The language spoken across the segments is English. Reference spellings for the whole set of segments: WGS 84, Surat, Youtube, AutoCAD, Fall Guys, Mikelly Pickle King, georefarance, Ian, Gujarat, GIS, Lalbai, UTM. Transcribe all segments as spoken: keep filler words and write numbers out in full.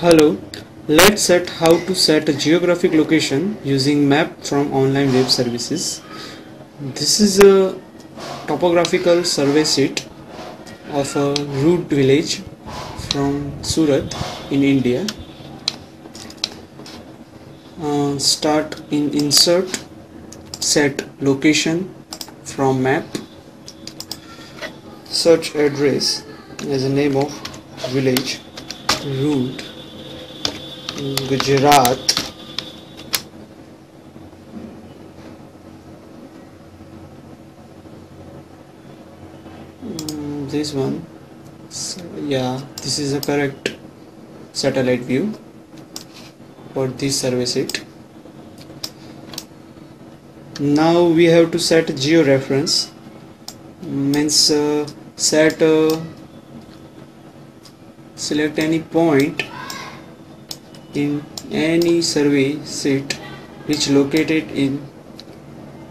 Hello, let's set how to set a geographic location using map from online web services. This is a topographical survey sheet of a rude village from Surat in India. Uh, start in insert, set location from map, search address as a name of village, rude, Gujarat, mm, this one, so, yeah, this is a correct satellite view for this survey sheet. Now we have to set geo reference, means uh, set uh, select any point in any survey sheet which located in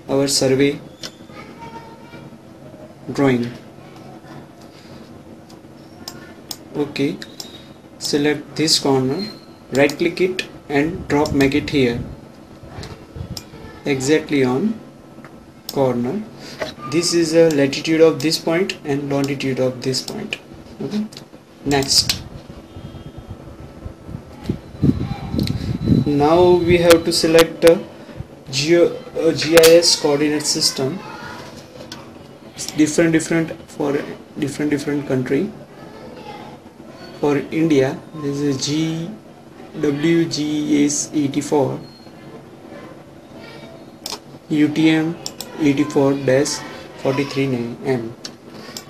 our survey drawing. Okay, select this corner, right click it and drop make it here, exactly on corner. This is the latitude of this point and longitude of this point. Okay, next. Now we have to select a G I S coordinate system. It's different different for different different country. For India, this is G W G S eighty-four, U T M eighty-four dash forty-three M,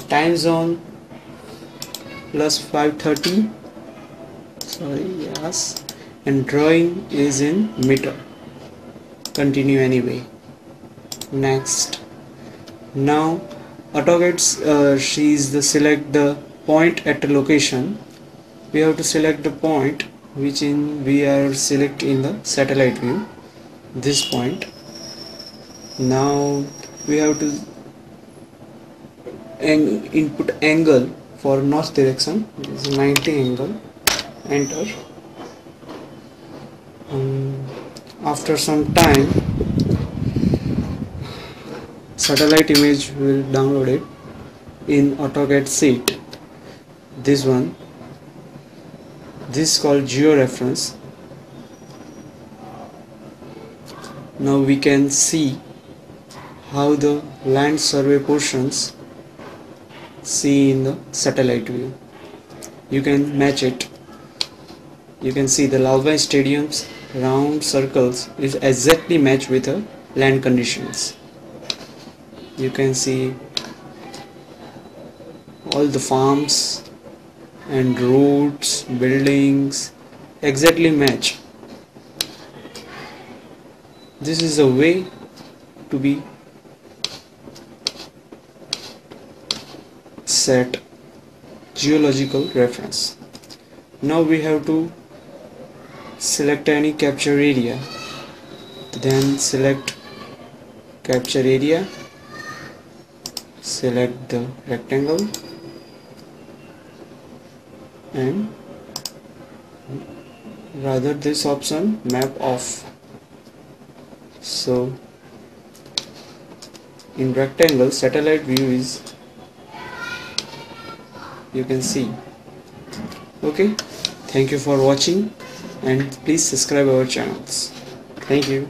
time zone plus five thirty. Sorry, yes. And drawing is in meter. Continue anyway. Next. Now AutoCAD uh, she is the select the point at a location. We have to select the point which in we are select in the satellite view. This point. Now we have to ang input angle for north direction. This is ninety angle. Enter. Um, after some time satellite image will download it in AutoCAD sheet. This one, this is called geo reference. Now we can see how the land survey portions see in the satellite view. You can match it. You can see the Lalbai stadiums round circles is exactly matched with the land conditions. You can see all the farms and roads, buildings exactly match. This is a way to be set geological reference. Now we have to select any capture area, then select capture area, select the rectangle and rather this option map off. So in rectangle satellite view is you can see. Okay, thank you for watching and please subscribe our channels. Thank you.